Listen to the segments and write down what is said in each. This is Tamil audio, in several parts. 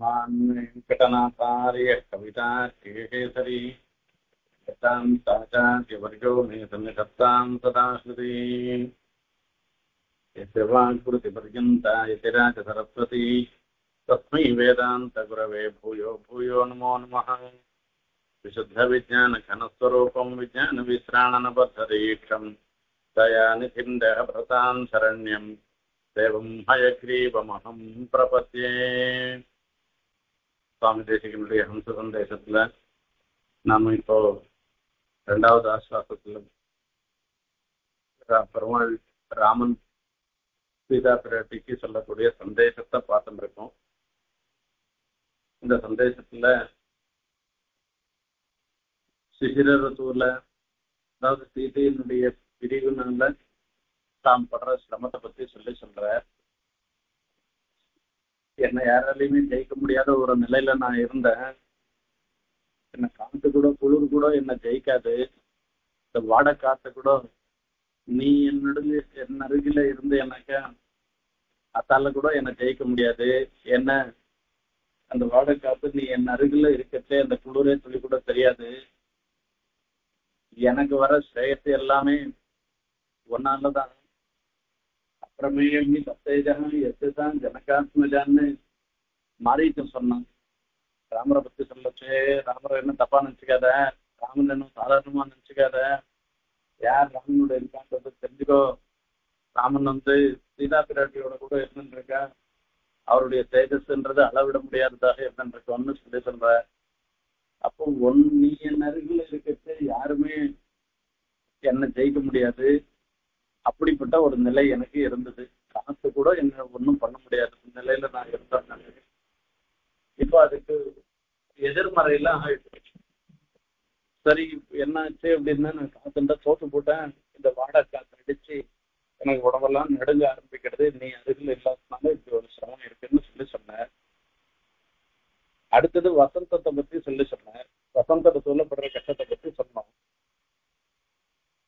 वेंकटनाथार्य कविता केशरी वर्गो मे सन्निधत्तां सदाश्रुति वाक्कृतिपर्यन्ता यतिराज सरस्वती तस्मै वेदान्तगुरवे भूयो भूयो नमो नमः। विशुद्धविज्ञानघनस्वरूपं विज्ञानविश्राणनबद्धदीक्षं दयानिधिं देहभृतां शरण्यं देवं हयग्रीवमहं प्रपद्ये। स्वामी தேசிகனுடைய ஹம்ச சந்தேசத்தில் நாம் இப்போ இரண்டாவது ஆஸ்வாசத்தில் பெருமாள் ராமன் சீதா பிராட்டிக்கு சொல்லக்கூடிய சந்தேசத்தை பார்த்துருக்கோம். இந்த சந்தேசத்துல சிசிர ருத்துவுல அதாவது சீதையினுடைய பிரிவுனால தாம் படுற சிரமத்தை பத்தி சொல்ற என்னை யாராலையுமே ஜெயிக்க முடியாத ஒரு நிலையில நான் இருந்தேன். என்னை காத்து கூட குளிர் கூட என்னை ஜெயிக்காது, இந்த வாடை காத்து கூட நீ என் அருகில இருந்து எனக்கு அத்தால கூட என்னை ஜெயிக்க முடியாது. என்ன அந்த வாடை காத்து நீ என் அருகில இருக்கிறதே அந்த குளிரே துளி கூட தெரியாது. எனக்கு வர ஸ்ரேயத்தை எல்லாமே ஒன்னாலதான். அப்புறமே நீ தத்தேஜகம் எத்துதான் ஜனகாத்மஜான்னு மாறிட்டு சொன்னான். ராமரை பத்தி சொல்லச்சு, ராமரை என்ன தப்பா நினைச்சுக்காத, ராமன் என்ன சாதாரணமா நினைச்சுக்காத, யார் ராமனோட இருக்கான்றது தெரிஞ்சுக்கோ. ராமன் சீதா பிராட்டியோட கூட இருந்துருக்கா, அவருடைய தேஜஸ்ன்றது அளவிட முடியாததாக இருந்துருக்கோன்னு சொல்லி சொல்ற. அப்போ நீ என் அருகில் இருக்கிறது யாருமே என்னை ஜெயிக்க முடியாது, அப்படிப்பட்ட ஒரு நிலை எனக்கு இருந்தது. காசு கூட என்ன ஒன்றும் பண்ண முடியாது நிலையில நான் இருந்தேன். இப்போ அதுக்கு எதிர்மறையெல்லாம் ஆயிடுச்சு. சரி என்னாச்சு அப்படின்னா, நான் காத்துண்டா தோத்து போட்டேன், இந்த வாடகை காத்து அடிச்சு எனக்கு உடம்பெல்லாம் நடுங்க ஆரம்பிக்கிறது, நீ அருகில் இல்லாதனால இப்படி ஒரு சிரமம் இருக்குன்னு சொல்லி சொன்னேன். அடுத்தது வசந்தத்தை பத்தி சொல்லி சொன்னேன், வசந்த ரித்துவப்படுற கஷ்டத்தை பத்தி சொன்னோம்.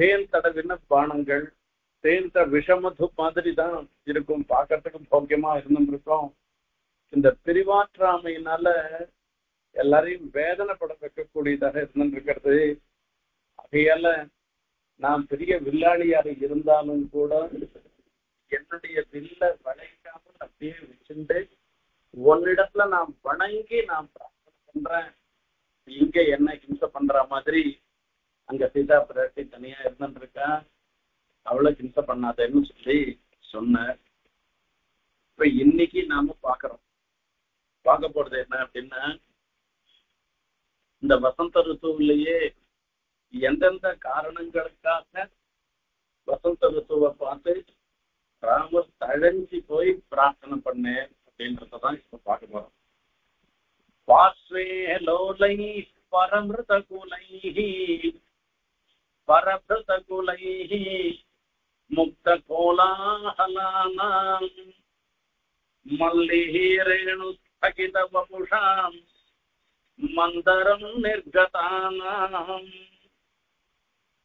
தேன் தடவின பானங்கள், தேன் விஷமது மாதிரி தான் இருக்கும், பார்க்கறதுக்கும் போக்கியமா இருந்துருக்கும். இந்த பிரிவாற்றாமையினால எல்லாரையும் வேதனைப்பட வைக்கக்கூடியதாக இருந்துருக்கிறது. அதையால நான் பெரிய வில்லாளியாக இருந்தாலும் கூட என்னுடைய வில்ல வளைக்காமல் அப்படியே வச்சுட்டு ஒன்னிடத்துல நான் வணங்கி நான் பிரார்த்தனை பண்றேன். இங்க என்ன ஹிம்சை பண்ற மாதிரி அங்க சீதா பிராட்டி தனியா இருந்துருக்கா, அவளை ஹிம்சை பண்ணாதேன்னு சொல்லி சொன்ன. இப்ப இன்னைக்கு நாம பார்க்க போறது என்ன அப்படின்னா, இந்த வசந்த ரித்துவிலேயே எந்தெந்த காரணங்களுக்காக வசந்த ரித்துவை பார்த்து ராமர் தழைஞ்சி போய் பிரார்த்தனை பண்ணேன் அப்படின்றதான் இப்ப பார்க்க போறோம். பார்ஸ்வே லோலை பரமிருத குலை பரமிருத குலை முக்த கோலாஹலானாம் மல்லிஹி ரேணு ஸ்தகித வபுஷாம் மந்தரம் நிர்கதானாம்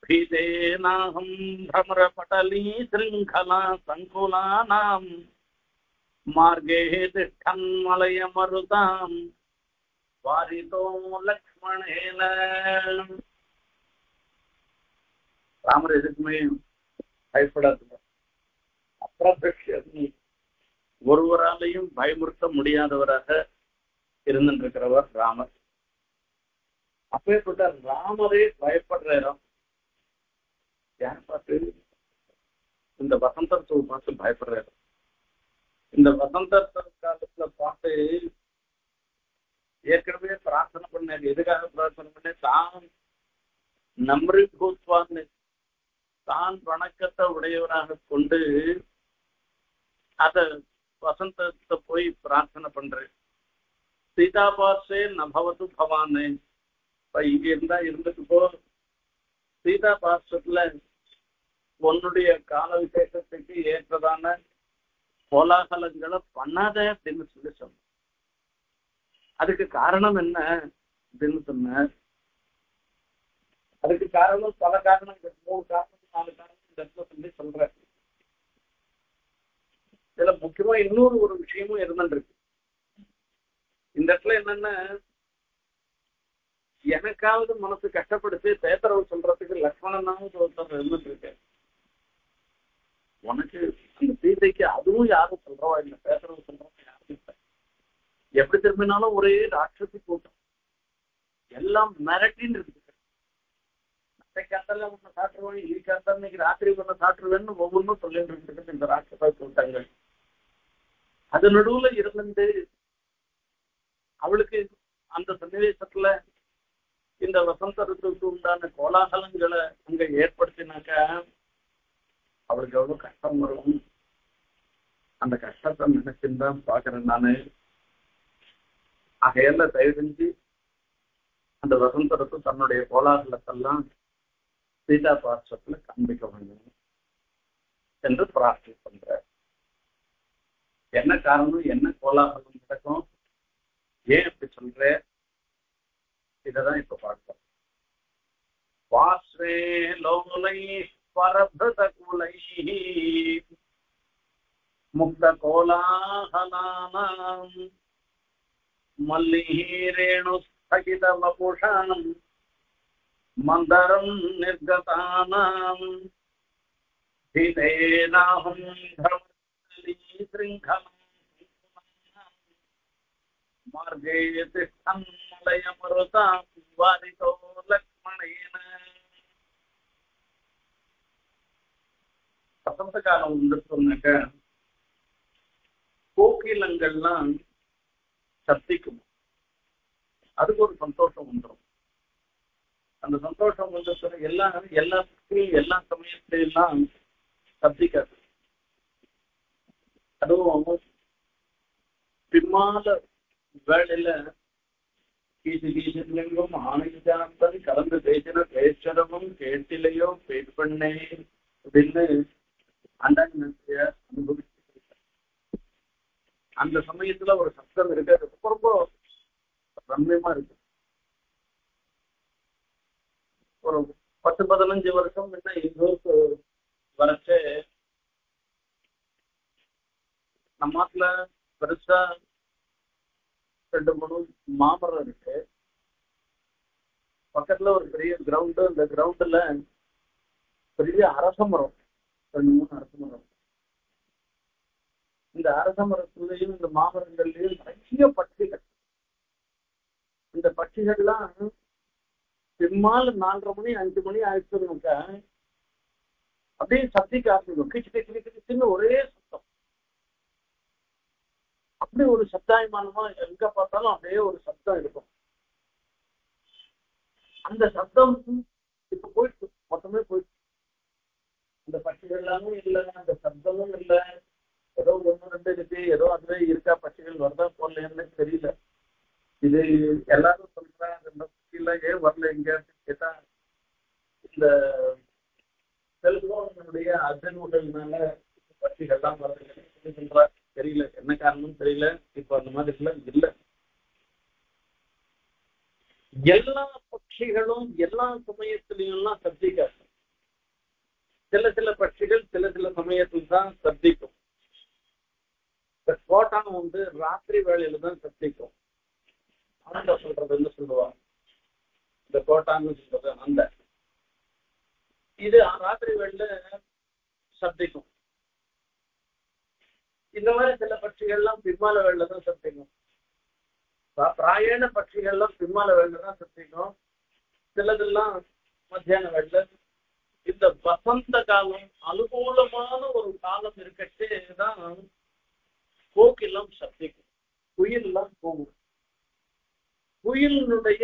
பீதேநாஹம் பிரமர படலீ ஸ்ருங்கலா சங்குலானாம் மார்கே திஷ்டம் மலய மருதாம் வாரிதோ லக்ஷ்மணேன. ராமர் எதுக்குமே பயப்படாது, அப்பிரத்யக்ஷ ஒருவராலையும் பயமுறுத்த முடியாதவராக இருந்திருக்கிறவர் ராமர். அப்பேற்பட்ட ராமரே பயப்படுற இடம் யார் பார்த்து, இந்த வசந்தத்தை பார்த்து பயப்படுற இடம். இந்த வசந்த காலத்துல பார்த்து ஏற்கனவே பிரார்த்தனை பண்ண, எதுக்காக பிரார்த்தனை பண்ண, தான் நம்ரி பூத்வான்னு தான் வணக்கத்தை உடையவராக கொண்டு அத வசந்தத்தை போய் பிரார்த்தனை பண்றேன். சீதாபார்சே நபவது பவானே. இப்போ இங்கே இருந்தால் இருந்துட்டு போ. சீதாபார்சத்தில் உன்னுடைய கால விசேஷத்துக்கு ஏற்றதான கோலாகலங்களை பண்ணாதே அப்படின்னு சொல்லி சொன்னேன். அதுக்கு காரணம் என்ன அப்படின்னு சொன்ன. அதுக்கு காரணம் பல காரணம், 3 காரணம் 4 காரணம் இந்த இடத்துல சொல்லி சொல்றேன். இதுல முக்கியமா இன்னொரு விஷயமும் இருந்துருக்கு. இந்த இடத்துல என்னன்னா, எனக்காவது மனசு கஷ்டப்படுத்தி தேத்தரவு சொல்றதுக்கு லக்ஷ்மணனாவது ஒருத்தர் இருந்துட்டு இருக்கேன். உனக்கு அந்த சீதைக்கு அதுவும் யாரும் சொல்றவா இல்லை, தேத்தரவு சொல்றவங்க யாரும் இல்லை. எப்படி திரும்பினாலும் ஒரே ராட்சசி கூட்டம், எல்லாம் மிரட்டின்னு இருக்கு. உன்னை சாட்டுருவேன், இருக்காத்தான் இன்னைக்கு ராத்திரி உன்னை சாட்டுருவேன்னு ஒவ்வொன்றும் சொல்லிட்டு இருக்கிறது இந்த ராட்சச கூட்டங்கள். அது நடுவுல இருந்து அவளுக்கு அந்த சன்னிவேசத்துல இந்த வசந்த ருத்துக்கு உண்டான கோலாகலங்களை அங்க ஏற்படுத்தினாக்க அவளுக்கு எவ்வளவு கஷ்டம் வரும். அந்த கஷ்டத்தை நினைச்சுதான் பாக்குறேன் நானு. ஆகையில தயவு செஞ்சு அந்த வசந்த ருத்து தன்னுடைய கோலாகலத்தெல்லாம் சீதா பார்சத்துல காண்பிக்க வேண்டும் என்று பிரார்த்தனை பண்ற. என்ன காரணம், என்ன கோலாகலம் நடக்கும், ஏன் அப்படி சொல்ற, இததான் இப்ப பார்ப்போம். வாஸ்ரே லோலை பரபத குலை முக்த கோலாகலானாம் மல்லிஹீரேணு ஸ்தகித வபுஷானம் மந்தரம் நிர்கதானாம் திதேனாஹம் தர்மலீ ஸ்ரிங்கலம் மார்கே திஷ்டம் மலயமருதாம் வாரிதோ லக்ஷ்மணேன. வசந்த காலம் வந்து சொன்னாக்க கோகிலங்கள்லாம் சப்திக்கும், அதுக்கு ஒரு சந்தோஷம் வந்துடும். அந்த சந்தோஷம் வந்து எல்லாத்துக்கும் எல்லா சமயத்திலாம் சப்திக்காது. அதுவும் பின்னால வேலையில கீதும் ஆணையாந்தது கலந்து பேசின பேச்சரமும் கேட்டிலையோ பேட் பண்ணே அப்படின்னு அண்டாங்க அனுபவிச்சு. அந்த சமயத்துல ஒரு சப்தம் இருக்கு, அது ரொம்ப ரொம்ப ரம்யமா இருக்கு. ஒரு 10-15 வருஷம் என்ன எங்களுக்கு வரைச்ச நம்ம நாட்டுல பெருசா 2-3 மாமரம் இருக்கு. பக்கத்துல ஒரு பெரிய கிரவுண்டு, இந்த கிரவுண்டுல பெரிய அரச மரம், 2-3 அரச மரம். இந்த அரச மரத்துலயும் இந்த மாமரங்கள்லயும் நிறைய பட்சிகள். இந்த பட்சிகள்லாம் பின்னால் 4:30-5 மணி ஆயிடுச்சுனாக்கா அப்படியே சப்தி காத்திடும், கிச்சு கிச்சு கிச்சுன்னு ஒரே சத்தம். அப்படி ஒரு சப்தாயமானமா எங்க பார்த்தாலும் அப்படியே ஒரு சப்தம் இருக்கும். அந்த சப்தம் இப்ப போயிடுச்சு, மொத்தமே போயிடுச்சு. அந்த பட்சிகள் எல்லாமே இல்லை, அந்த சப்தமும் இல்லை. ஏதோ 1-2 இருக்கு, ஏதோ அதுவே இருக்கா, பட்சிகள் வருதா போடலன்னு தெரியல. இது எல்லாரும் சொல்றேன், ஏன் வரல எங்க கேட்டா இந்த செல்போனுடைய அதிர்வுகள்னால பட்சிகள் தான் வருது சொல்ற. தெரியல என்ன காரணம் தெரியல. இப்ப அந்த மாதிரி இல்ல, எல்லா பட்சிகளும் எல்லா சமயத்திலையும்லாம் சப்திக்காது. சில பட்சிகள் சில சமயத்தில் தான் சப்திக்கும். இந்த கோட்டான் வந்து ராத்திரி வேளையில தான் சப்திக்கும். ஆனந்த சொல்றது என்ன சொல்லுவாங்க, இந்த கோட்டான்னு சொல்றது அந்த இது ராத்திரி வேளையில சப்திக்கும். இந்த மாதிரி சில பட்சிகள்லாம் பின்மால வேலை தான் சப்திக்கும். பிராயண பட்சிகள்லாம் பின்மால வேலை தான் சப்திக்கும், சிலதெல்லாம் மத்தியான வேலை. இந்த வசந்த காலம் அனுகூலமான ஒரு காலம் இருக்கட்டேதான் கோக்கெல்லாம் சப்திக்கும், குயிலெல்லாம் கூவும். குயிலினுடைய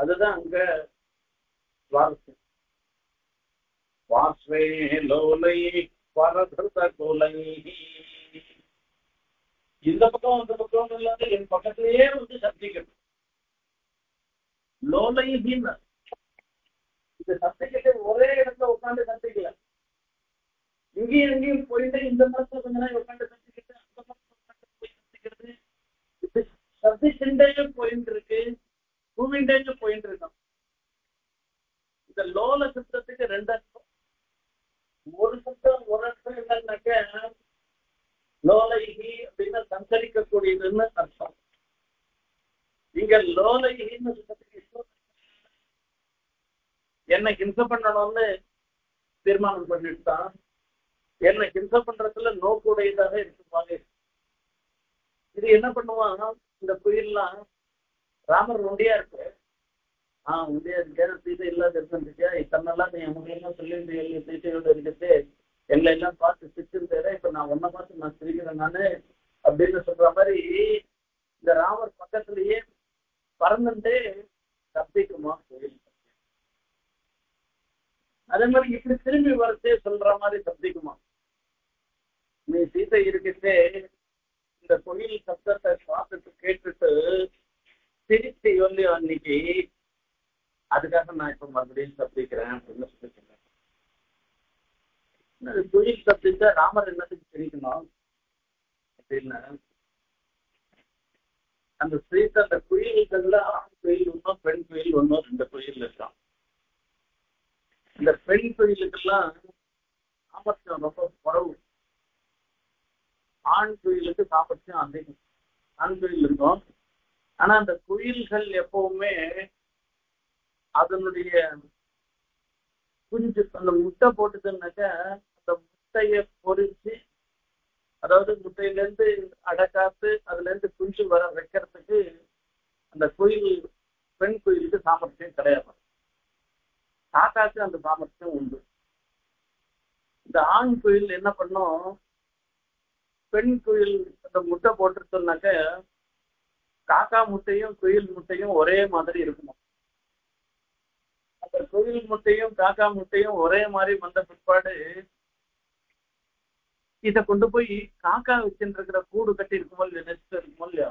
هذا أنك وارث وارثي لولي وارثرت لولي إذا بكون هذا بكون لا تين بكت ليه وده سبتيكت لولي هنا إذا سبتيكت وريه هذا وكان ده سبتيكلا إنجي بوينت إنجي مرتبة منها وكان ده سبتيكت أصلا سبتيكت moving down the point is the low level subject is render more subject one subject nakka low level he bina samsarika kodi irna artha inga low level he na subject isko enna hinsa pannanonu தீர்மானம் பண்ணிட்டா என்ன hinsa பண்றதுல நோ கூடையதாக இருக்குவாங்க இது என்ன பண்ணுவாங்க இந்த குயில்லாம் رامر رونديا ركبه، آه رونديا كذا تيجي إللا درسن تيجي، إتمنى الله تيجي هم إللا سليم تيجي تيجي يودري كذا، إللا إللا فات سيستم تيجي، فنا ونا فات ماستري كذا نانه، أبدينا سبراحري، إذا رامر فكرت ليه، بارندنده، تبدي كمان، هذا مر يكتب سليم يورثه سلراماري تبدي كمان، من سيتا يركي كذا، إذا كوني سبتر تشوف تكتب திருப்பி சொல்லி அன்னைக்கு அதுக்காக நான் இப்ப மறுபடியும் தப்பிக்கிறேன் அப்படின்னு சொல்லிக்கிறேன். இந்த தொழில் தப்பிச்சா ராமர் என்னத்துக்கு தெரிவிக்கணும் அப்படின்னா அந்த ஸ்ரீத்தை அந்த குயில்கள்ல ஆண் குயில் ஒன்றும் பெண் குயில் ஒன்றும் ரெண்டு குயில் இருக்கான். இந்த பெண் குயிலுக்கெல்லாம் சாமர்த்தியம் ரொம்ப குறவு, ஆண் குயிலுக்கு சாமர்த்தியம் அதிகம், ஆண் குயில் இருக்கும். ஆனா அந்த குயில்கள் எப்பவுமே அதனுடைய குஞ்சு அந்த முட்டை போட்டுதுன்னாக்க அந்த முட்டைய பொறிச்சு, அதாவது முட்டையிலேருந்து அடைக்காத்து அதுல இருந்து குஞ்சு வர வைக்கிறதுக்கு அந்த குயில் பெண் குயிலுக்கு சாமர்த்தியம் கிடையாது. தாத்தாக்கு அந்த சாமர்த்தியம் உண்டு. இந்த ஆண் குயில் என்ன பண்ணும், பெண் குயில் அந்த முட்டை போட்டுருச்சுனாக்க காக்கா முட்டையும் குயில் முட்டையும் ஒரே மாதிரி இருக்குமா, அந்த குயில் முட்டையும் காக்கா முட்டையும் ஒரே மாதிரி வந்த பிற்பாடு இதை கொண்டு போய் காக்கா வச்சுட்டு இருக்கிற கூடு கட்டி இருக்குமோ இல்ல நெஸ்ட் இருக்குமோ இல்லையா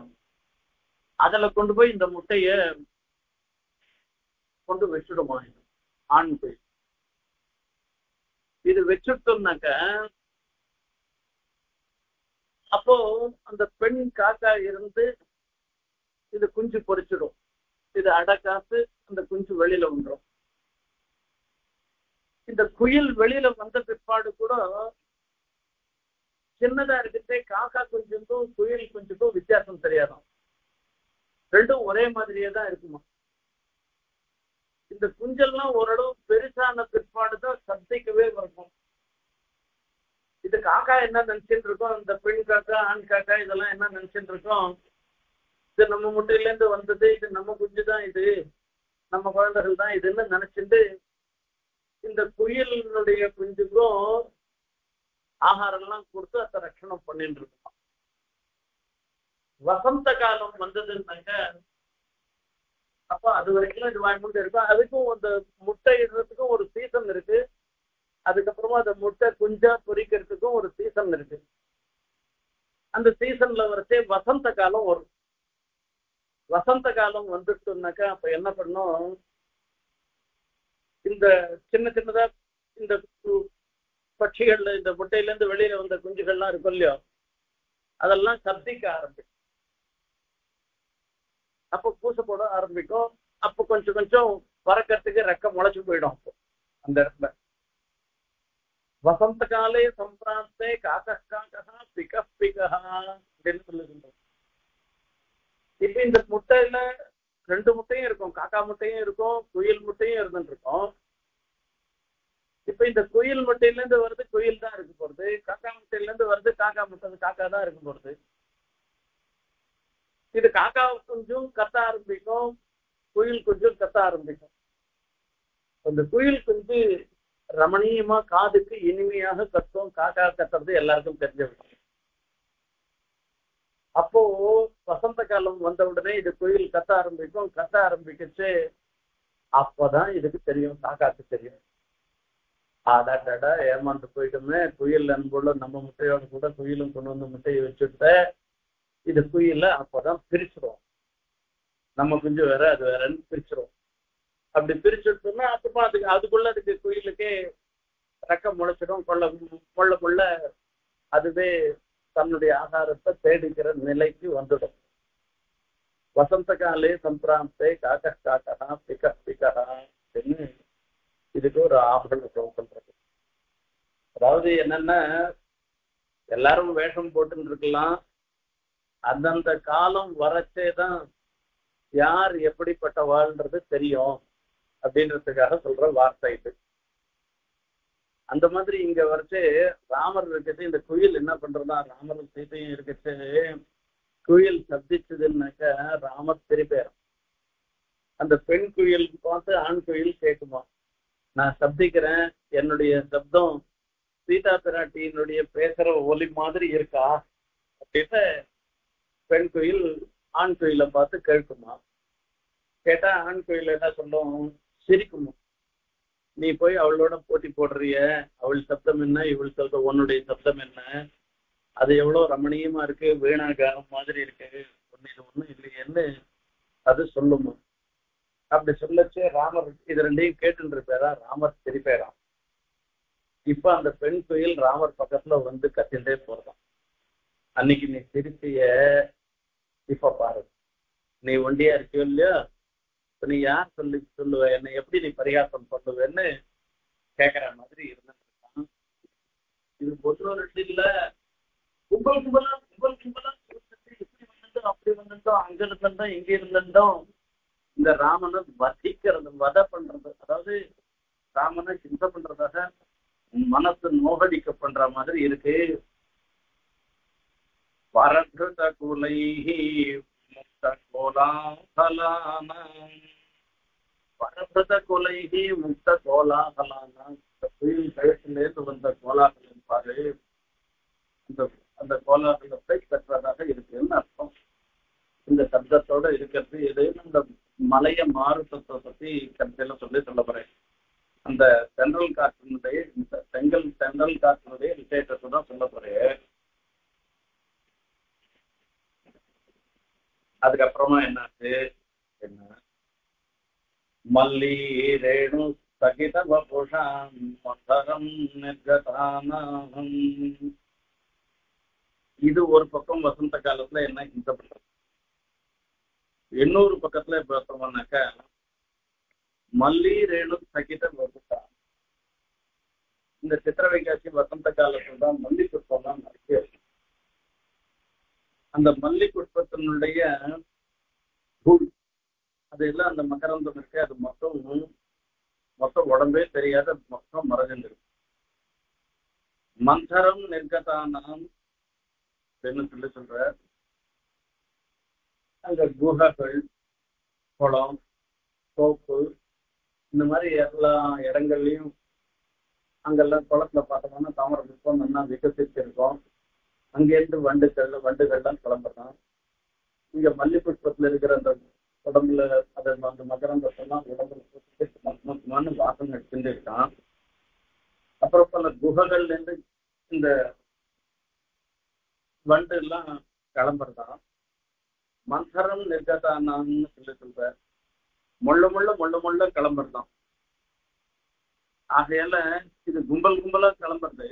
அதுல கொண்டு போய் இந்த முட்டைய கொண்டு வச்சுடுமா ஆண் குயில். இது வச்சுட்டோம்னாக்க அப்போ அந்த பெண் காக்கா இருந்து இது குஞ்சு பொறிச்சிடும், இது அடைக்காத்து அந்த குஞ்சு வெளியில வந்துடும். இந்த குயில் வெளியில வந்த பிற்பாடு கூட சின்னதா இருக்கிறதே காக்கா குஞ்சுக்கும் குயில் குஞ்சுக்கும் வித்தியாசம் தெரியாதான், ரெண்டும் ஒரே மாதிரியே தான் இருக்குமா. இந்த குஞ்செல்லாம் ஓரளவு பெருசான பிற்பாடுதான் சந்திக்கவே இருக்கும். இது காக்கா என்ன நினைச்சுட்டு இருக்கோம், இந்த பெண் காக்கா ஆண் காக்கா இதெல்லாம் என்ன நினைச்சுட்டு இருக்கோம், இது நம்ம முட்டையிலேருந்து வந்தது, இது நம்ம குஞ்சு தான், இது நம்ம குழந்தைகள் தான் இதுன்னு நினைச்சிட்டு இந்த குயிலினுடைய குஞ்சுக்கும் ஆகாரம்லாம் கொடுத்து அதை ரட்சணம் பண்ணிட்டு இருக்கோம். வசந்த காலம் வந்ததுன்னாங்க அப்போ அது வரைக்கும் இது வாங்கிட்டு இருக்கும். அதுக்கும் அந்த முட்டை இடுறதுக்கும் ஒரு சீசன் இருக்கு, அதுக்கப்புறமா அந்த முட்டை குஞ்சா பொறிக்கிறதுக்கும் ஒரு சீசன் இருக்கு. அந்த சீசன்ல வரச்சே வசந்த காலம் வரும். வசந்த காலம் வந்துட்டோம்னாக்கா அப்ப என்ன பண்ணும், இந்த சின்ன சின்னதா இந்த பட்சிகள்ல இந்த முட்டையிலேருந்து வெளியில வந்த குஞ்சுகள்லாம் இருக்கும் இல்லையோ அதெல்லாம் சப்திக்க ஆரம்பிக்கும், அப்போ பூசை போட ஆரம்பிக்கும். அப்போ கொஞ்சம் கொஞ்சம் பறக்கிறதுக்கு ரெக்க முளைச்சு போயிடும். அப்போ அந்த இடத்துல வசந்த காலே சம்பிராந்தே காக்கா பிக பிகா அப்படின்னு சொல்லுகின்றோம். இப்ப இந்த முட்டையில ரெண்டு முட்டையும் இருக்கும், காக்கா முட்டையும் இருக்கும், குயில் முட்டையும் இருந்துருக்கும். இப்ப இந்த குயில் முட்டையில இருந்து வருது குயில் தான் இருக்க போறது, காக்கா முட்டையில இருந்து வருது காக்கா முட்டை காக்கா தான் இருக்க போறது. இது காக்கா குஞ்சும் கத்த ஆரம்பிக்கும், குயில் குஞ்சும் கத்த ஆரம்பிக்கும். அந்த குயில் குஞ்சு ரமணீயமா காதுக்கு இனிமையாக கத்தும், காக்கா கத்துறது எல்லாருக்கும் தெரிஞ்ச விஷயம். அப்போ வசந்த காலம் வந்த உடனே இது குயில் கத்த ஆரம்பிக்கும், கத்த ஆரம்பிக்கிச்சு அப்பதான் இதுக்கு தெரியும், காக்காக்கு தெரியும், ஆடாட்டாடா ஏமாந்து போயிட்டுமே, குயில் அன்புள்ள நம்ம முட்டையோட கூட குயிலும் கொண்டு வந்து முட்டையை வச்சுட்ட, இது குயில அப்பதான் பிரிச்சிடும், நம்ம குஞ்சு வேற அது வேறன்னு பிரிச்சிடும். அப்படி பிரிச்சுட்டோம்னா அப்புறமா அதுக்கு அதுக்குள்ள அதுக்கு குயிலுக்கே ரக்கம் முளைச்சிடும். கொள்ள கொள்ள கொள்ள அதுவே தன்னுடைய ஆகாரத்தை தேடிக்கிற நிலைக்கு வந்துடும். வசந்த காலே சம்பிராந்தே காக்க காக்கா பிக்க பிக்கா அப்படின்னு இதுக்கு ஒரு ஆபல் பண்றது. அதாவது என்னன்னா, எல்லாரும் வேஷம் போட்டுன்னு இருக்கலாம், அந்தந்த காலம் வரச்சேதான் யார் எப்படிப்பட்ட வாழ்றது தெரியும் அப்படின்றதுக்காக சொல்ற வார்த்தை இது. அந்த மாதிரி இங்க வரைச்சு ராமர் இருக்கச்சு, இந்த குயில் என்ன பண்றதுன்னா, ராமரும் சீத்தையும் இருக்கச்சு, குயில் சப்திச்சதுன்னாக்கா ராமர் திருப்பேரும். அந்த பெண் குயில் பார்த்து ஆண் குயில் கேட்குமா, நான் சப்திக்கிறேன், என்னுடைய சப்தம் சீதா பிராட்டியினுடைய பேசுற ஒலி மாதிரி இருக்கா அப்படின்னு பெண் குயில் ஆண் குயிலை பார்த்து கேட்குமா. கேட்டா ஆண் குயில் என்ன சொல்லும், சிரிக்குமா, நீ போய் அவளோட போட்டி போடுறிய, அவள் சப்தம் என்ன, இவள் சப்தம், உன்னுடைய சப்தம் என்ன, அது எவ்வளோ ரமணீயமா இருக்கு, வீணா கானம் மாதிரி இருக்கு, ஒன்னு இது ஒண்ணு இல்லையேன்னு அது சொல்லுமா. அப்படி சொல்லச்சு ராமர் இது ரெண்டையும் கேட்டுன்னு இருப்பாரா, ராமர் திருப்பேராம். இப்ப அந்த பெண் குயில் ராமர் பக்கத்துல வந்து கத்திண்டே போறதான், அன்னைக்கு நீ திருப்பிய இப்ப பாரு, நீ ஒண்டியா இருக்கியோ இல்லையோ, இப்ப நீ யார் சொல்லுவ, என்ன எப்படி நீ பரிகாசம் பண்ணுவேன்னு கேக்குற மாதிரி இருந்துருக்கான். இது ஒன்னொரு இல்ல, கும்பல் கும்பலா கும்பல் கும்பலா இப்படி வந்துட்டோம் அப்படி வந்துட்டோம், அங்க இருந்தோம் இங்க இருந்தோம், இந்த ராமனை வசிக்கிறது வத பண்றது, அதாவது ராமனை சிந்த பண்றதாக மனசு நோகடிக்க பண்ற மாதிரி இருக்கு. பரத குலை முக்த கோலாகலான பரத குலை முக்த கோலாகலான, இந்த குயில் கழுத்திலேருந்து வந்த கோலாகலம் பாரு, அந்த கோலாகலத்தை பெற்றதாக இருக்குன்னு அர்த்தம். இந்த சப்தத்தோட இருக்கிறது எதுன்னு இந்த மலைய மாறுத்தத்தை பத்தி கருத்தையில சொல்ல போறேன். அந்த தென்றல் காற்றினுடைய தென்றல் காற்றினுடைய விசேஷத்தை தான் சொல்ல போறேன். அதுக்கப்புறமா என்னாச்சு, என்ன மல்லி ரேணு சகித புஷாம் மந்தரம் நிர்கதானம், இது ஒரு பக்கம் வசந்த காலத்துல என்ன இந்த பண்றது. இன்னொரு பக்கத்துல பார்த்தோம்னாக்கா மல்லி ரேணு சகித புஷாம், இந்த சித்திர வைகாசி வசந்த காலத்துல தான் மல்லி புஷ்பம் தான் நிறைய இருக்கும். அந்த மல்லி புஷ்பத்தினுடைய புல் அதெல்லாம் அந்த மகரந்தம் இருக்கு, அது மொத்தம் உடம்பே தெரியாத மொத்தம் மறைஞ்சிருக்கு. மந்தரம் நிர்கதானம் அப்படின்னு சொல்ற, அங்க குகைகள், குளம், தோப்பு, இந்த மாதிரி எல்லா இடங்கள்லையும் அங்கெல்லாம் குளத்துல பார்த்தோம்னா தாமரை புஷ்பம் நல்லா விகசிச்சிருக்கோம். அங்கேருந்து வண்டுகள்லாம் கிளம்புறோம். இங்க மல்லி புஷ்பத்துல இருக்கிற அந்த உடம்புல அந்த மகரந்தெல்லாம் உடம்புல வாசம் எடுத்துட்டு இருக்கான். அப்புறம் பல குகைகள்ல இருந்து இந்த வண்டு எல்லாம் கிளம்புறதான். மந்தரம் நிர்கதானான்னு சொல்ற, முள்ள முள்ள முள்ள முள்ள கிளம்புறதான். ஆகையால இது கும்பல் கும்பலா கிளம்புறது,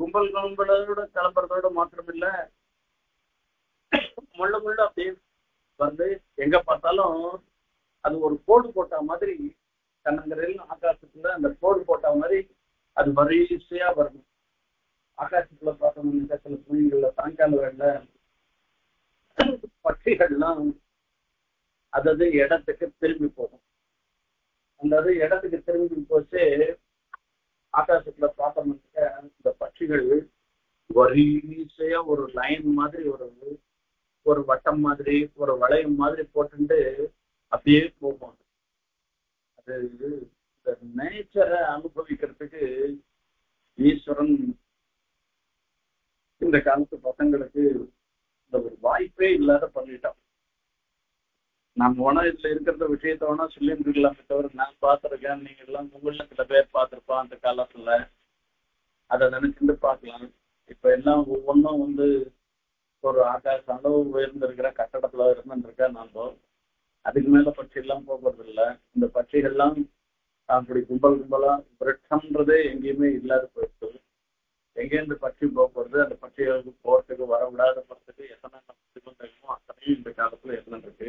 கும்பல் கும்பலோட கிளம்புறதோட மாத்திரம் இல்ல, முள்ள முள்ள அப்படியே வந்து எங்க பார்த்தாலும் அது ஒரு கோடு போட்ட மாதிரி கண்ணங்கரையில் ஆகாசத்துல அந்த கோடு போட்ட மாதிரி அது வரிசையா வரும். ஆகாசத்துல பார்த்தோம்னா சில புள்ளிகள்ல சாயங்கால வேலை பட்சிகள்லாம் அது இடத்துக்கு திரும்பி போகும். அந்த இடத்துக்கு திரும்பி போச்சு. ஆகாசத்துல பார்த்தோம்னாக்க இந்த பட்சிகள் வரிசையா ஒரு லைன் மாதிரி ஒரு வட்டம் மாதிரி ஒரு வளையம் மாதிரி போட்டுட்டு அப்படியே போகும். அது இந்த நேச்சரை அனுபவிக்கிறதுக்கு ஈஸ்வரன் இந்த காலத்து பசங்களுக்கு இந்த ஒரு வாய்ப்பே இல்லாத பண்ணிட்டான். நம்ம ஒன்னா இதுல இருக்கிற விஷயத்த வேணா சொல்லியிருந்துக்கலாமே தவிர, நான் பார்த்துருக்கேன், நீங்க எல்லாம் உங்கள சில பேர் பார்த்துருப்பான் அந்த காலத்துல, அதை நினைச்சுட்டு பார்க்கலாம். இப்ப எல்லாம் ஒவ்வொன்றும் ஒரு ஆகாச அளவு உயர்ந்திருக்கிற கட்டடத்துல இருந்துருக்கேன். நம்ம அதுக்கு மேல பட்சி எல்லாம் போகிறது இல்லை. இந்த பட்சிகள் எல்லாம் அப்படி கும்பல் கும்பலா விரட்டம்ன்றதே எங்கேயுமே இல்லாத போயிட்டு, எங்கேருந்து பட்சி போகிறது, அந்த பட்சிகளுக்கு போறதுக்கு வரவிடாத பட்சத்துக்கு எத்தனை இருக்குமோ அத்தனையும் இந்த காலத்துல இருந்துருக்கு.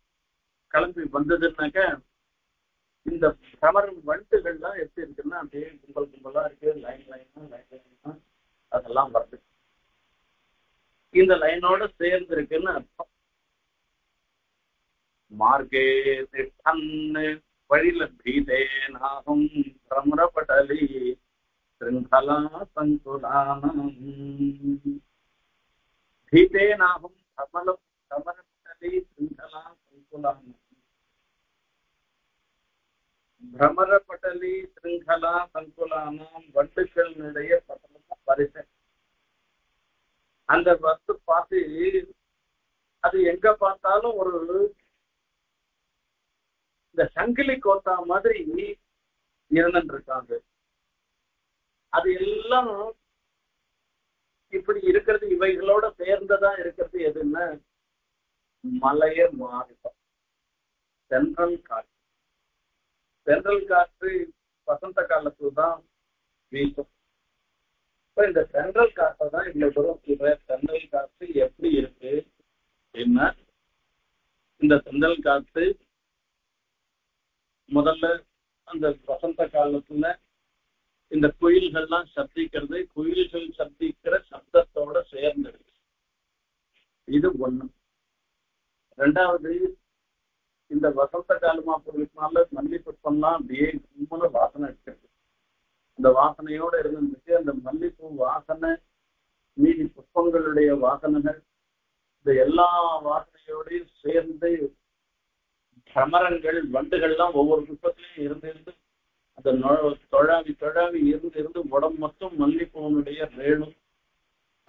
கிளம்பி வந்ததுனாக்க இந்த கமரும் வண்டுகள்லாம் எப்படி இருக்குன்னா அப்படியே கும்பல் கும்பலா இருக்கு, லைன் லைனா லைன் லைனா அதெல்லாம் வருது. இந்த லைனோட சேர்ந்து இருக்குன்னு அர்த்தம். மார்க்கே திட்டன்னு வழியில பீதே நாகும் பிரமுரப்படலி சிருங்கலா சங்குலானம் பீதே நாகும் பிரமரப்படலி சிருங்கலா சங்குலானம் பிரமரப்படலி சிருங்கலா சங்குலானம் வண்டுகளினுடைய பட்டலமா பரிசை அந்த வத்து பார்த்து அது எங்க பார்த்தாலும் ஒரு இந்த சங்கிலி கோத்தா மாதிரி இருந்துருக்காங்க. அது எல்லாம் இப்படி இருக்கிறது. இவைகளோட சேர்ந்ததான் இருக்கிறது. எதுன்னா மலைய மாறுதான் தென்றல் காற்று. தென்றல் காற்று வசந்த காலத்துல தான் வீசும். இப்ப இந்த தென்றல் காற்றை தான் இவ்வளவு தூரம் சொல்றேன். தென்றல் காற்று எப்படி இருக்கு அப்படின்னா, இந்த தென்றல் காற்று முதல்ல அந்த வசந்த காலத்துல இந்த குயில்கள்லாம் சப்திக்கிறது, குயில்கள் சப்திக்கிற சப்தத்தோட சேர்ந்துருக்கு. இது ஒண்ணு. ரெண்டாவது, இந்த வசந்த காலமா பொருளுக்குனால மல்லி புஷ்பம்லாம் அப்படியே கும்பல வாசனை இருக்கிறது. அந்த வாசனையோட இருந்துச்சு. அந்த மல்லிப்பூ வாசனை, மீதி புஷ்பங்களுடைய வாசனைகள், இந்த எல்லா வாசனையோடையும் சேர்ந்து சமரங்கள் வண்டுகள்லாம் ஒவ்வொரு புஷ்பத்திலையும் இருந்து அந்த தொழாவி தொழாவி இருந்து உடம்பு மொத்தம் மல்லிப்பூனுடைய ரேணு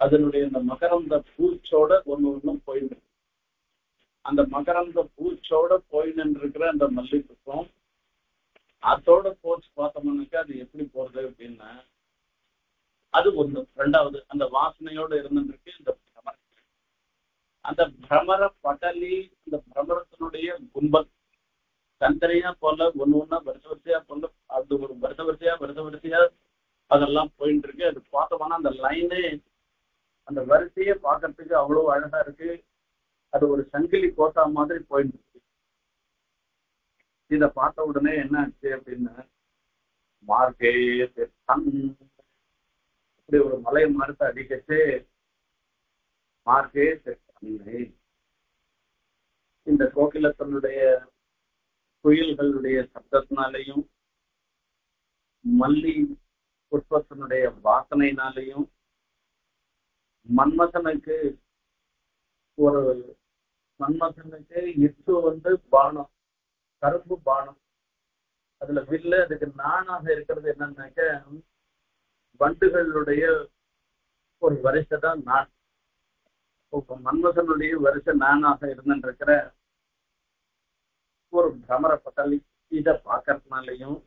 அதனுடைய அந்த மகரந்த பூச்சோட ஒன்றும் போயின்னு இருக்கு. அந்த மகரந்த பூச்சோட போயின்னு இருக்கிற அந்த மல்லிப்புஷ்பம் அதோட போச்சு பார்த்தோம்னாக்கா அது எப்படி போறது அப்படின்னா அது ஒன்று. ரெண்டாவது, அந்த வாசனையோட இருந்துருக்கு இந்த அந்த பிரமர படலி, அந்த பிரமரத்தினுடைய கும்பல் தந்தரையா போல ஒன்று ஒன்னா வருஷ வரிசையா போல அது ஒரு வருஷ வரிசையா அதெல்லாம் போயிட்டு இருக்கு. அது பார்த்தோம்னா அந்த லைனே அந்த வரிசையை பார்க்கறதுக்கு அவ்வளோ அழகா இருக்கு. அது ஒரு சங்கிலி கோட்டா மாதிரி போயிட்டு இருக்கு. இதை பார்த்த உடனே என்ன ஆச்சு அப்படின்னா, மார்க்கே இப்படி ஒரு மலை மறுத்து அடிக்கச்சு. மார்க்கே இந்த கோகிலத்தனுடைய குயில்களுடைய சப்தத்தினாலையும் மல்லி புஷ்பத்தினுடைய வாசனையினாலையும் மன்மதனுக்கு இட்டு பானம், கரும்பு பானம், அதுல வில்ல அதுக்கு நானாக இருக்கிறது. என்னன்னாக்க வண்டுகளுடைய ஒரு வரிசை தான் நான். இப்போ மன்மதனுடைய வரிசை நானாக இருந்துருக்கிற ஒரு பிரமர பட்டலி, இதை பார்க்கறதுனாலையும்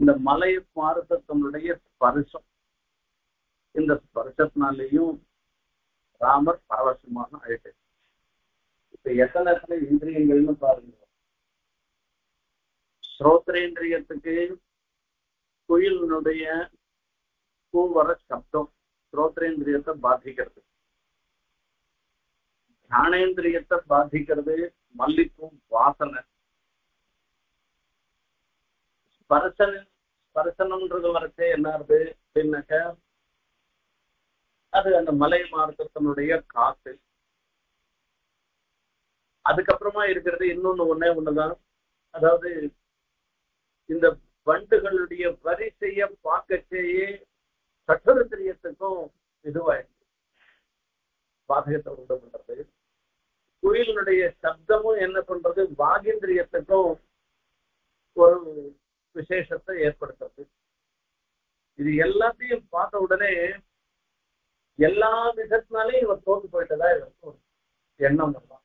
இந்த மலை மாறுதனுடைய ஸ்பர்சம், இந்த ஸ்பர்சத்தினாலையும் ராமர் பரவசமாக ஆயிட்டு. இப்ப எத்தனை இந்திரியங்கள்னு பாருங்க. ஸ்ரோத்ரேந்திரியத்துக்கு குயிலினுடைய கூவர சப்தம் ஸ்ரோத்ரேந்திரியத்தை பாதிக்கிறது, ஞானேந்திரியத்தை பாதிக்கிறது மல்லிக்கும் வாசனை. ஸ்பர்சனம்ன்றது வரைச்சே என்ன இருக்கு அப்படின்னாக்க அது அந்த மலை மார்க்கத்தினுடைய காத்து. அதுக்கப்புறமா இருக்கிறது இன்னொன்னு ஒன்னே ஒண்ணுதான், அதாவது இந்த வண்டுகளுடைய வரிசைய பார்க்கச்சேயே சட்டத்திரியத்துக்கும் இதுவாயிருக்கு, பாதகத்தை உண்டு பண்றது. குயிலினுடைய சப்தமும் என்ன பண்றது, வாகிந்திரியத்துக்கும் ஒரு விசேஷத்தை ஏற்படுத்துறது. இது எல்லாத்தையும் பார்த்த உடனே எல்லா விதத்தினாலையும் இவர் தோத்து போயிட்டதா இவருக்கு ஒரு எண்ணம் வரலாம்.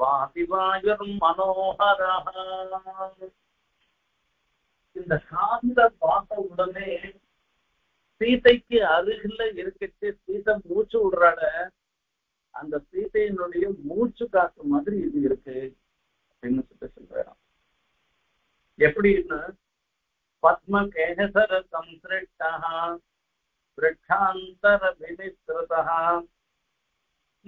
வாதிவாயுர் மனோஹராம். இந்த காந்த பார்த்த உடனே சீதைக்கு அருகில இருக்கச்சு சீதை மூச்சு விடுறாட அந்த சீதையினுடைய மூச்சு காத்து மாதிரி இது இருக்கு அப்படின்னு சொல்லிட்டு சொல்றான். எப்படின்னா பத்ம கேசர சம்சிருஷ்டா விருட்சாந்தர விநிஸ்ருதா.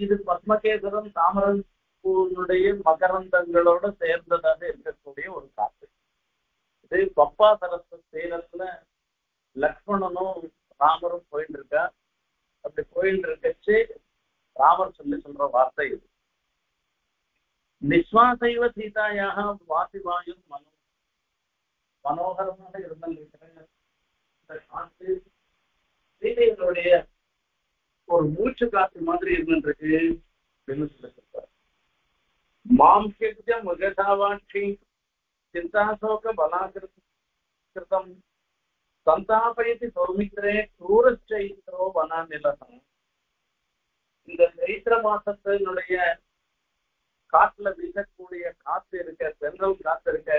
இது பத்மகேசரம் தாமரன் பூனுடைய மகரந்தங்களோட சேர்ந்ததாக இருக்கக்கூடிய ஒரு காத்து. இது பப்பா சரஸ்வ சேலத்துல லக்ஷ்மணனும் ராமரும் போயிட்டு இருக்கா. அப்படி போயிட்டு இருக்கச்சு ராமர் சொல்லி சொல்ற வார்த்தை இது நிஸ்வாசைவ சீதாயாக வாசிவாயும் மனோ. மனோகரமாக இருந்தால் இந்த காத்து சீதைகளுடைய ஒரு மூச்சு காத்து மாதிரி இருந்துருக்கு அப்படின்னு சொல்லி சொல்றாரு. மாம்ச மகதாவாட்சி சிந்தாசோக பலாகிருதம் சந்தாபயதி சௌமித்ரே சூரச்சைத்ரோ வனாநிலம். இந்த சைத்திர மாசத்தினுடைய காற்றுல வீசக்கூடிய காத்து இருக்க, சென்றல் காத்து இருக்க,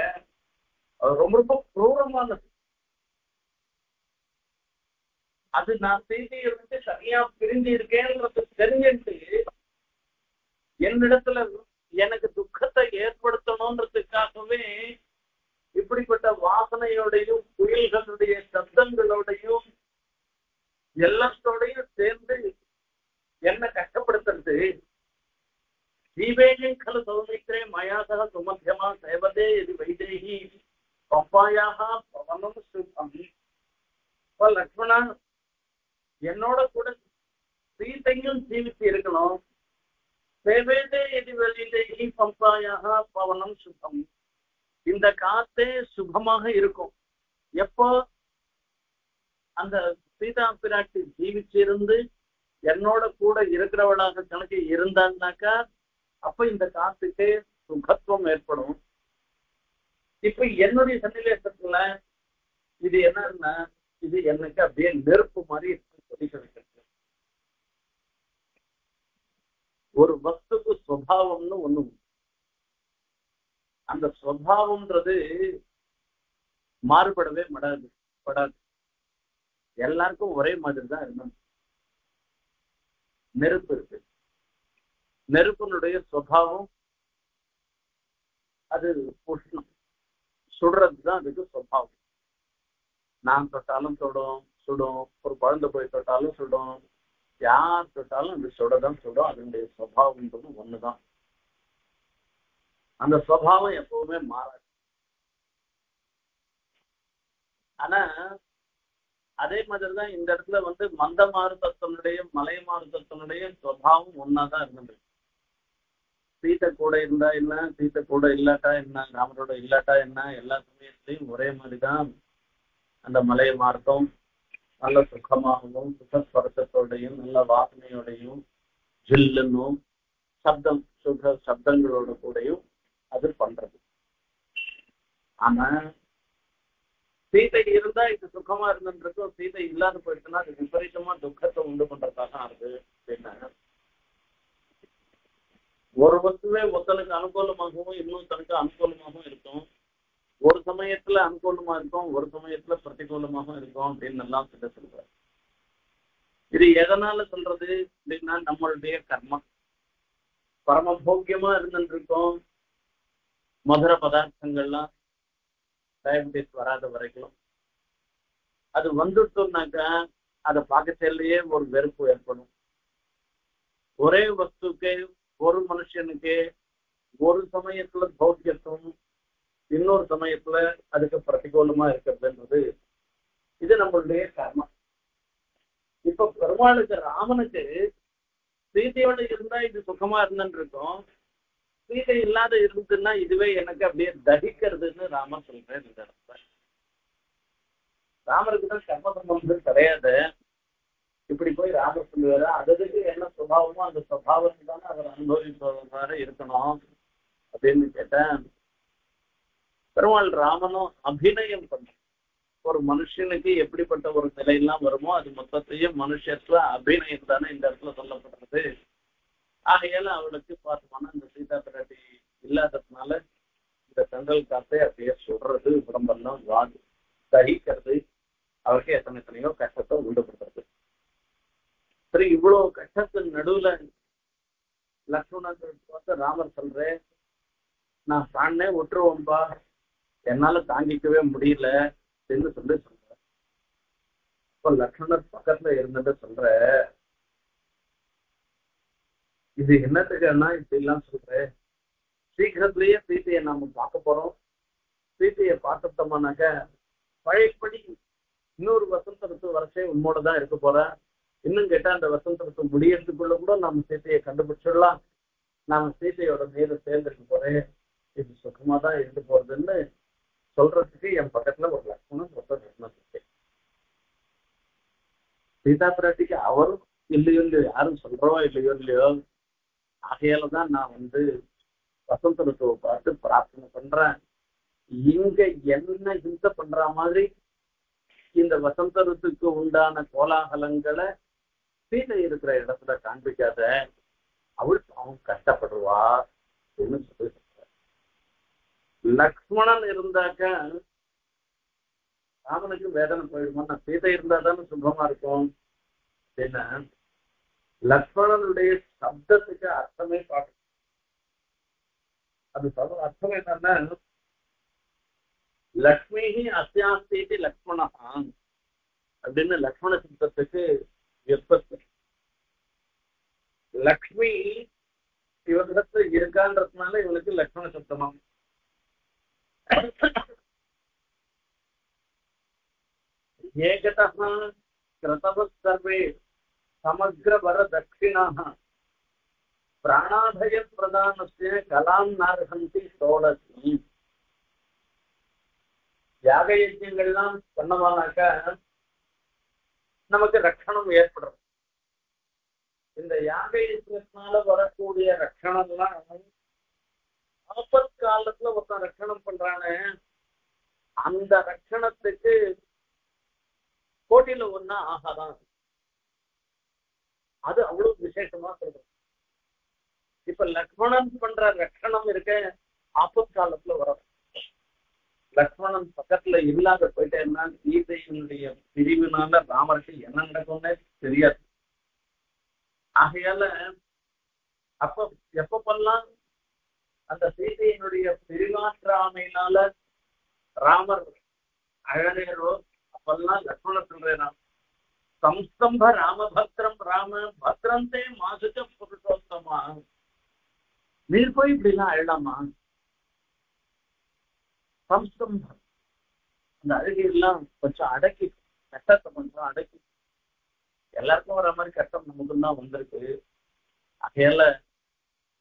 அது ரொம்ப ரொம்ப குரூரமானது. அது நான் செய்தியை வந்து சரியா பிரிஞ்சு இருக்கேன்றது தெரிஞ்சுட்டு என்னிடத்துல எனக்கு துக்கத்தை ஏற்படுத்தணும்ன்றதுக்காகவே இப்படிப்பட்ட வாசனையோடையும் புயல்களுடைய சப்தங்களோடையும் எல்லாத்தோடையும் சேர்ந்து என்னை கஷ்டப்படுத்துறது. ஜீவேஜங்கள் சௌமித்ரே மயாசக சுமத்தியமா சேவதே இது வைதேகி பம்பாயாக பவனம் சுகம். இப்போ லக்ஷ்மணா என்னோட கூட சீதையும் ஜீவித்து இருக்கணும். சேவேதே இது வெளியிலேயே பம்பாயாக பவனம் சுகம். இந்த காத்தே சுகமாக இருக்கும். எப்போ அந்த சீதா பிராட்டி ஜீவிச்சிருந்து என்னோட கூட இருக்கிறவளாக கணக்கு இருந்தாங்கனாக்கா அப்ப இந்த காத்துக்கு சுகத்துவம் ஏற்படும். இப்ப என்னுடைய சன்னிவேசத்துல இது என்னன்னா இது எனக்கு அப்படியே நெருப்பு மாதிரி சொல்லிக்கிறது. ஒரு வஸ்துக்கு சுபாவம்னு ஒண்ணு, அந்த சுபாவம்ன்றது மாறுபடவே படாது. எல்லாருக்கும் ஒரே மாதிரி தான் இருந்தது. நெருப்பு இருக்கு, நெருப்பினுடைய சுபாவம் அது உஷ்ணம், சுடுறதுதான் அதுக்கு சுபாவம். நான் தொட்டாலும் சுடும், ஒரு குழந்தை போய் தொட்டாலும் சுடும், யார் தொட்டாலும் அது சுடதான் சுடும். அதனுடைய சுபாவம்ன்றது ஒண்ணுதான். அந்த சுபாவம் எப்பவுமே மாறாது. ஆனா அதே மாதிரிதான் இந்த இடத்துல வந்து மந்த மாருதத்தினுடைய மலை மாருதத்தினுடைய சுபாவம் ஒன்னாதான் இருந்தது. சீத்தை கூட இருந்தா என்ன, சீத்தை கூட இல்லாட்டா என்ன, ராமரோட இல்லாட்டா என்ன, எல்லா சமயத்திலையும் ஒரே மாதிரிதான் அந்த மலை மார்க்கம் நல்ல சுகமாகவும் சுகஸ்பர்சத்தோடையும் நல்ல வாசனையோடையும் ஜில்லுன்னும் சப்தம் சுக சப்தங்களோட கூடயும் அது பண்றது. ஆனா சீதை இருந்தா இது சுகமா இருந்ததும் சீதை இல்லாத போயிடுச்சுன்னா அது விபரீதமா துக்கத்தை உண்டு பண்றதாக இருக்குது அப்படின்னாங்க. ஒரு வசுவே ஒருத்தனுக்கு அனுகூலமாகவும் இன்னும் தனக்கு அனுகூலமாகவும் இருக்கும், ஒரு சமயத்துல அனுகூலமா இருக்கும், ஒரு சமயத்துல பிரதிகூலமாகவும் இருக்கும் அப்படின்னு எல்லாம் சொல்ல சொல்றாரு. இது எதனால சொல்றது அப்படின்னா நம்மளுடைய கர்மம் பரமபோக்கியமா இருந்துருக்கோம். மதுர பதார்த்தங்கள்லாம் டயபெட்டிஸ் வராத வரைக்கும் அது வந்துட்டோம்னாக்கா அதை பார்க்கச்சேர்லயே ஒரு வெறுப்பு ஏற்படும். ஒரே வஸ்துக்கு ஒரு மனுஷனுக்கு ஒரு சமயத்துல பௌத்தியத்தும் இன்னொரு சமயத்துல அதுக்கு பிரதிகூலமா இருக்கிறதுன்றது இது நம்மளுடைய கர்மம். இப்ப பெருமாளுக்கு ராமனுக்கு சீதையோடு இருந்தா இது சுகமா இருந்துன்னு இருக்கும், சீதை இல்லாத இருந்துன்னா இதுவே எனக்கு அப்படியே தகிக்கிறதுன்னு ராமர் சொல்றேன். ராமருக்குதான் கர்ம சம்பந்தம் கிடையாது. இப்படி போய் ராமர் சொல்லுவாரு, அதுக்கு என்ன சுபாவமோ அந்த சுபாவத்தை தானே அவர் அனுபவிப்பவராக இருக்கணும் அப்படின்னு கேட்டேன். பெருமாள் ராமனும் அபிநயம் பண்ண ஒரு மனுஷனுக்கு எப்படிப்பட்ட ஒரு நிலையெல்லாம் வருமோ அது மொத்தத்தையும் மனுஷத்துல அபிநயம் தானே இந்த இடத்துல சொல்லப்படுறது. ஆகையால அவளுக்கு பார்த்தோம்னா இந்த சீதா பிராட்டி இல்லாததுனால இந்த செங்கல் காத்தை அப்படியே சொல்றது, உடம்பெல்லாம் வாது தகிக்கிறது, அவருக்கு எத்தனை எத்தனையோ கஷ்டத்தை உண்டு பண்றது. சரி, இவ்வளவு கஷ்டத்தின் நடுவுல லக்ஷ்மணன் பார்த்து ராமர் சொல்றேன், நான் சாண்டே விட்டுருவோம்பா, என்னால தாங்கிக்கவே முடியல அப்படின்னு சொல்லி சொல்ற. இப்ப லக்ஷ்மணர் பக்கத்துல இருந்துட்டு சொல்ற, இது என்னத்துக்குன்னா இப்படி எல்லாம் சொல்ற, சீக்கிரத்திலேயே சீத்தையை நாம பார்க்க போறோம், சீத்தையை பார்த்துட்டோம்னாக்க பழையபடி இன்னொரு வசந்த ரித்து வரைச்சே உன்னோட தான் இருக்க போற, இன்னும் கேட்டா அந்த வசந்த ரித்து முடியறதுக்குள்ள கூட நாம சீத்தையை கண்டுபிடிச்சிடலாம், நாம சீத்தையோட மீது சேர்ந்துட்டு போறேன், இது சுகமா தான் இருந்து போறதுன்னு சொல்றதுக்கு என் பக்கத்துல ஒரு லட்சணம் ஒருத்தர். சீதா பிராட்டிக்கு அவரும் இல்லையோ இல்லையோ, யாரும் சொல்றவோ இல்லையோ இல்லையோ, ஆகையாலதான் நான் வசந்த ருத்துவை பார்த்து பிரார்த்தனை பண்றேன், இங்க என்ன ஹிம்சை பண்ற மாதிரி இந்த வசந்த ருத்துக்கு உண்டான கோலாகலங்களை சீதை இருக்கிற இடத்துல காண்பிக்காத, அவள் அவன் கஷ்டப்படுவா அப்படின்னு சொல்லி சொல்ற. லக்ஷ்மணன் இருந்தாக்க ராமனுக்கு வேதனை போயிடுமா, நான் சீதை இருந்தாதானே சுகமா இருக்கும் அப்படின்னா லக்ஷ்மணனுடைய சப்தத்துக்கு அர்த்தமே பார்க்கணும். அது அர்த்தம் என்னன்னா லக்ஷ்மி அஸ்யாஸ்தி லக்ஷ்மணா அப்படின்னு லக்ஷ்மண சப்தத்துக்கு விற்பத்தி, லக்ஷ்மி இவகிடத்துல இருக்கான்றதுனால இவளுக்கு லக்ஷ்மண சப்தமா, ஏகதா கிருதவ சர்வே சமக்ர வர தட்சிணாக பிராணாபய பிரதானஸ்ய கலாம் நார்ஹந்தி சோழசி. யாக யஜ்யங்கள்லாம் பண்ணவானாக்கா நமக்கு ரட்சணம் ஏற்படும். இந்த யாக யஜ்யத்தினால வரக்கூடிய ரட்சணம்லாம் ஆபத் காலத்துல ஒருத்தன் ரட்சணம் பண்றானே அந்த ரட்சணத்துக்கு கோட்டில ஒன்னா ஆகாதான், அது அவ்வளவு விசேஷமா சொல்றோம். இப்ப லக்ஷ்மணன் பண்ற ரட்சணம் இருக்க ஆபத் காலத்துல வரும். லக்ஷ்மணன் பக்கத்துல இல்லாத போயிட்டேன்னா சீதையினுடைய பிரிவினால ராமருக்கு என்ன நடக்கும்னே தெரியாது. ஆகையால அப்ப எப்பப்பெல்லாம் அந்த சீதையினுடைய பிரிவாற்றாமையினால ராமர் அழகோ அப்பெல்லாம் லக்ஷ்மணர் சொல்றேன், சம்ஸ்தம்ப ராமபத்ரம் ராம பத்ரந்தே மாசுக்க புருஷோத்தமா, நீர் போய் இப்படி எல்லாம் அழலாமா, சம்ஸ்தம்பம் அந்த அழகையெல்லாம் கொஞ்சம் அடக்கி கஷ்டத்தை கொஞ்சம் அடக்கி, எல்லாருக்கும் வர மாதிரி கஷ்டம் நமக்குன்னா வந்திருக்கு, அதையால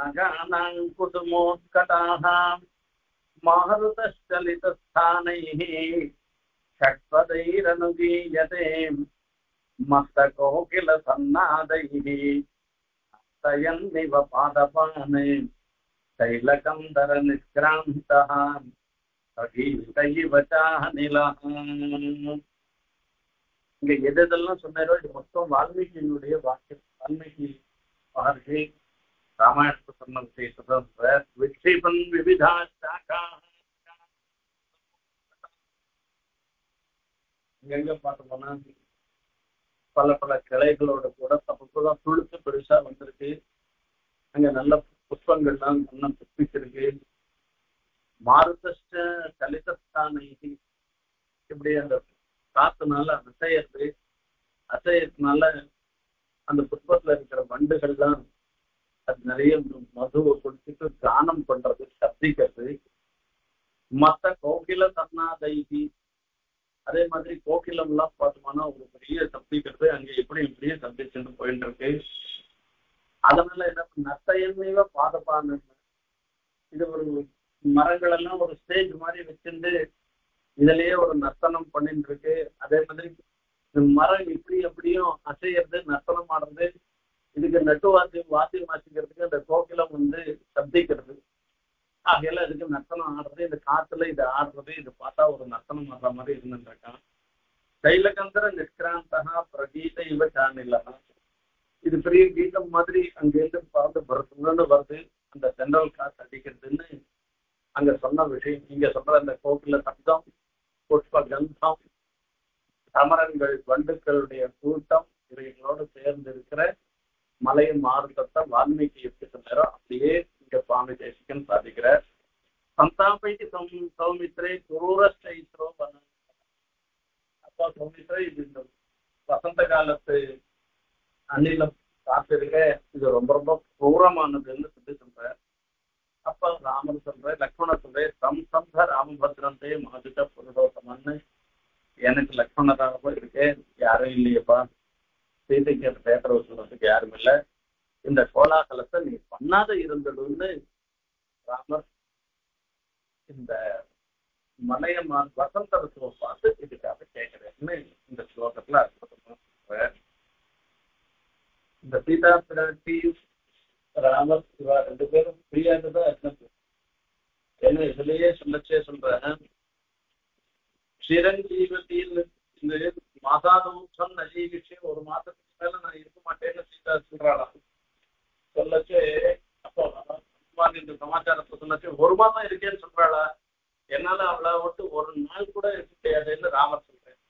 नगानां कुसुमोत्कटाः मारुतश्चलितस्थानैः षट्पदैरनुगीयते मस्तको किल सन्नादैः हस्तयन्निव पादपाने तैलकन्दरनिष्क्रान्तः सखीतैव चानिलः இங்க எதெல்லாம் சொன்னாரோ இது மொத்தம் வால்மீகியினுடைய வாக்கியம். வால்மீகி மகர்ஷி ராமாயணத்தை சொன்ன விஷயத்தை விக்ஷேபன் விவிதா சாக்கா எங்க பார்த்தோம்னா பல பல கிளைகளோட கூட அப்பப்போதான் துளுத்து பெருசா வந்திருக்கு. அங்க நல்ல புஷ்பங்கள்லாம் நல்லா புஷ்பிச்சிருக்கு. மாருதஷ்ட கலிதஸ்தானை இப்படி அந்த காத்துனால அசையது, அசையதுனால அந்த புஷ்பத்துல இருக்கிற வண்டுகள்லாம் அது நிறைய மதுவை குடிச்சிட்டு தானம் பண்றது, சப்திக்கிறது. மத்த கோகில தன்னாதைகி அதே மாதிரி கோகிலம் எல்லாம் பார்த்தோம்னா ஒரு பெரிய சப்திக்கிறது. அங்க எப்படி இப்படியே சப்திச்சுட்டு போயிட்டு இருக்கு. அதனால என்ன நத்தையன்மைவ பாதப்பான இது ஒரு மரங்கள் எல்லாம் ஒரு ஸ்டேஜ் மாதிரி வச்சிருந்து இதுலயே ஒரு நர்த்தனம் பண்ணிட்டு இருக்கு. அதே மாதிரி மரம் இப்படி எப்படியும் அசையறது, நர்த்தனம் ஆடுறது. இதுக்கு நட்டு வாத்தியம் வாசிக்கிறதுக்கு அந்த கோகிலம் சப்திக்கிறது. ஆகையில இதுக்கு நர்த்தனம் ஆடுறது, இந்த காத்துல இது ஆடுறது, இது பார்த்தா ஒரு நர்த்தனம் ஆடுற மாதிரி இருந்துருக்கான். தைலகந்தர நிஷ்கிராந்தகா பிரகீத இவ சாணிலகா இது பெரிய கீதம் மாதிரி அங்கேருந்து பறந்து வருதுன்னு வருது. அந்த சென்ட்ரல் காசு அடிக்கிறதுன்னு அங்க சொன்ன விஷயம். இங்க சொல்ற அந்த கோகில சப்தம், புஷ்ப கந்தம், தமரங்கள் வண்டுக்களுடைய கூட்டம், இவைகளோடு சேர்ந்து இருக்கிற மலையின் மாறுதத்தை வால்மீகி எப்படி சொன்னாரோ அப்படியே இங்க சுவாமி தேசிகன் சாதிக்கிறார். சந்தாபைக்கு சௌமித்ரே குரூர சைத்ரோ பண்ண அப்பா சௌமித்ரே இது இந்த வசந்த காலத்து அணிலம் காத்திருக்க இது ரொம்ப ரொம்ப குரூரமானதுன்னு சொல்லி சொல்றார். அப்ப ராமன் சொல்ற, லக்ஷ்மண சொல்ற, தம் சம்ப ராமபத்ரந்தே மகஜிட்ட புருடோத்தமன்னு எனக்கு லக்ஷ்மணராகவும் இருக்கேன், யாரும் இல்லையப்பா, சீதைக்கு அந்த பேப்பரை சொல்றதுக்கு யாரும் இல்லை, இந்த கோலாகலத்தை நீ பண்ணாத இருந்துடுன்னு ராமர் இந்த மலையமான் வசந்த ரிசுவை பார்த்து இதுக்காக கேட்கிறேன்னு இந்த ஸ்லோகத்துல அற்புதமா சொல்ற. இந்த சீதா பிராட்டி ராமர் சிவா ரெண்டு பேரும் ஃப்ரீயானதான் இருந்தது. ஏன்னா இதுலயே சொல்லச்சே சொல்றேன், சிரஞ்சீவத்தின் இந்த மாதாதூஷம் நஜீகிச்சு ஒரு மாதத்துக்கு மேல நான் இருக்க மாட்டேன்னு சீதா சொல்றாளாம். சொல்லச்சே அப்போ அம்மான் இந்த சமாச்சாரத்தை சொல்லச்சே ஒரு மாதம் இருக்கேன்னு சொல்றாளா, என்னால அவளை விட்டு ஒரு நாள் கூட இருக்க முடியாதுன்னு ராமர் சொல்றேன்.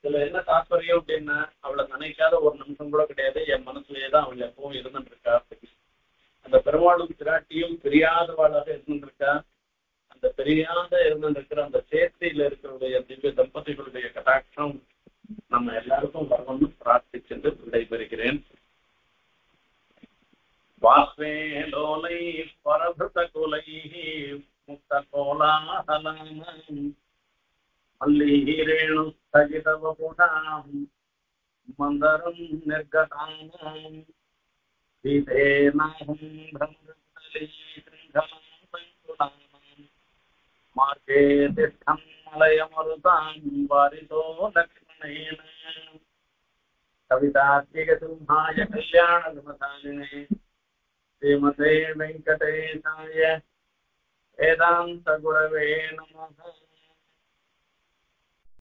இதுல என்ன தாற்பயம் அப்படின்னா அவளை நினைக்காத ஒரு நிமிஷம் கூட கிடையாது, என் மனசுலயேதான் அவள் எப்பவும் இருந்துட்டு இருக்கா. அந்த பெருமாளும் திராட்டியும் பிரியாதவாளாக இருந்துருக்கா. அந்த பிரியாத இருந்துருக்கிற அந்த சேர்த்தையில இருக்கிறவருடைய திவ்ய தம்பதிகளுடைய கடாட்சம் நம்ம எல்லாருக்கும் வரணும்னு பிரார்த்திச்சென்று விடைபெறுகிறேன். வாஸ்வே லோலை பரபுத குலை முக்த கோலாகலம் மல்லிகி ரேணு ஸ்தகிதவபுடாம் மந்தரம் நிர்கதாம் சீதே நாகம் பிரம்மலீங்கம் மார்கே திஷ்டம் மலயமருதாம் வாரிதோ லக்ஷ்மணேன கவிதாத்மிக சிம்ஹாய கல்யாண குணசாலினே ஸ்ரீமதே வெங்கடேசாய வேதாந்த குரவே நமஹ.